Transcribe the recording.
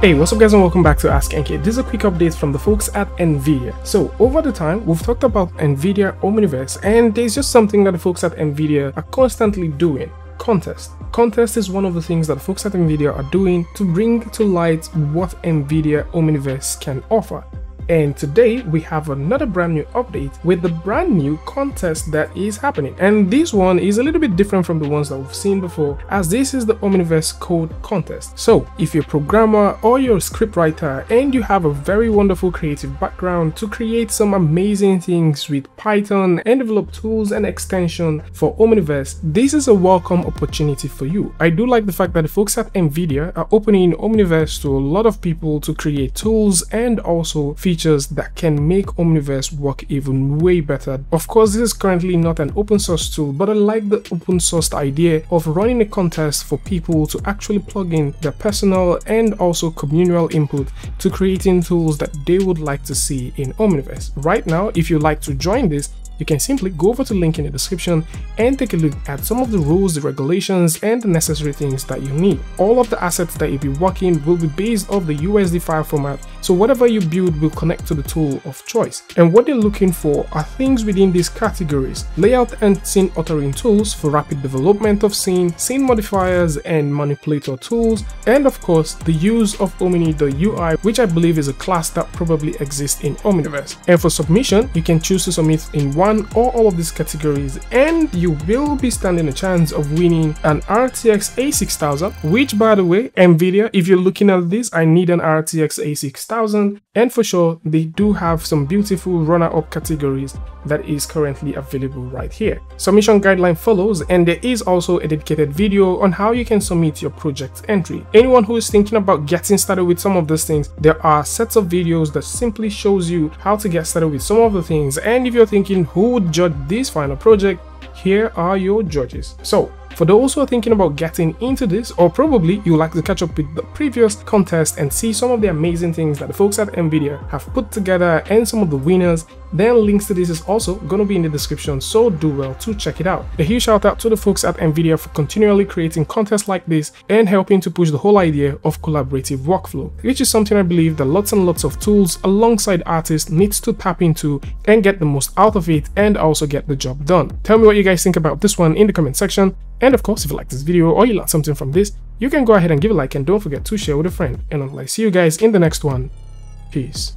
Hey, what's up guys and welcome back to Ask NK. This is a quick update from the folks at NVIDIA. So over the time, we've talked about NVIDIA Omniverse, and there's just something that the folks at NVIDIA are constantly doing. Contest. Contest is one of the things that the folks at NVIDIA are doing to bring to light what NVIDIA Omniverse can offer. And today we have another brand new update with the brand new contest that is happening, and this one is a little bit different from the ones that we've seen before, as this is the Omniverse code contest. So if you're a programmer or you're a script writer and you have a very wonderful creative background to create some amazing things with Python and develop tools and extension for Omniverse, this is a welcome opportunity for you. I do like the fact that the folks at NVIDIA are opening Omniverse to a lot of people to create tools and also features that can make Omniverse work even way better. Of course, this is currently not an open source tool, but I like the open sourced idea of running a contest for people to actually plug in their personal and also communal input to creating tools that they would like to see in Omniverse. Right now, if you'd like to join this, you can simply go over to the link in the description and take a look at some of the rules, the regulations, and the necessary things that you need. All of the assets that you'll be working will be based off the USD file format, so whatever you build will connect to the tool of choice. And what they're looking for are things within these categories: layout and scene authoring tools for rapid development of scene modifiers and manipulator tools, and of course the use of Omni.ui, which I believe is a class that probably exists in Omniverse. And for submission, you can choose to submit in one or all of these categories, and you will be standing a chance of winning an RTX A6000, which, by the way, NVIDIA, if you're looking at this, I need an RTX A6000, and for sure they do have some beautiful runner-up categories that is currently available right here. Submission guideline follows, and there is also a dedicated video on how you can submit your project entry. Anyone who is thinking about getting started with some of these things, there are sets of videos that simply shows you how to get started with some of the things, and if you're thinking who would judge this final project, here are your judges. So for those who are thinking about getting into this, or probably you like to catch up with the previous contest and see some of the amazing things that the folks at NVIDIA have put together and some of the winners, then links to this is also going to be in the description, so do well to check it out. A huge shout out to the folks at NVIDIA for continually creating contests like this and helping to push the whole idea of collaborative workflow, which is something I believe that lots and lots of tools alongside artists needs to tap into and get the most out of it and also get the job done. Tell me what you guys think about this one in the comment section. And of course, if you like this video or you learned something from this, you can go ahead and give a like, and don't forget to share with a friend. And I'll see you guys in the next one. Peace.